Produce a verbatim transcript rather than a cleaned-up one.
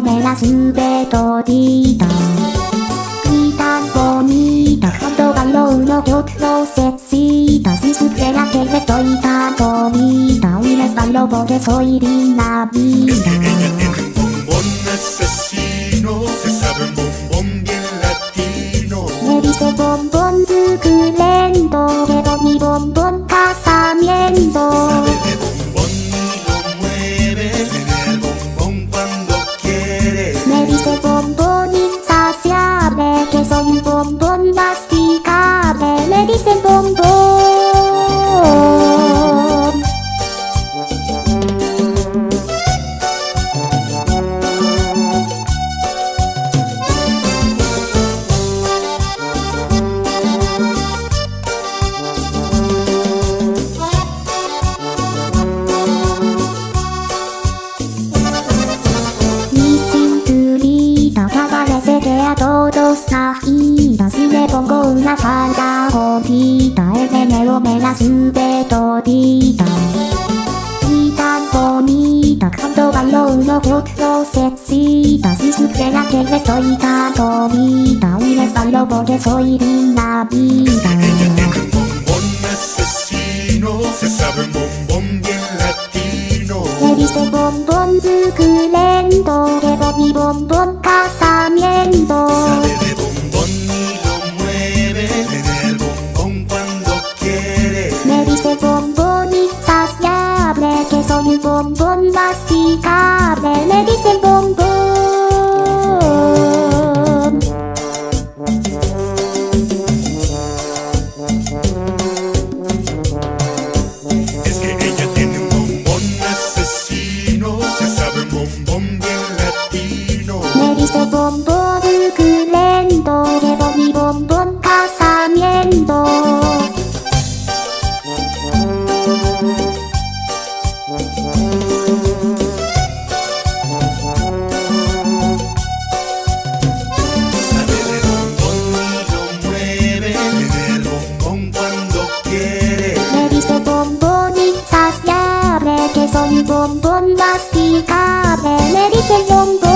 透明なすべとディータ見たと見た言葉のうの曲のせしたしすけなけれどいたと見たおいればロボでそいりなびたねびせボンボンずくれんどけどにボンボンかさめんどBombo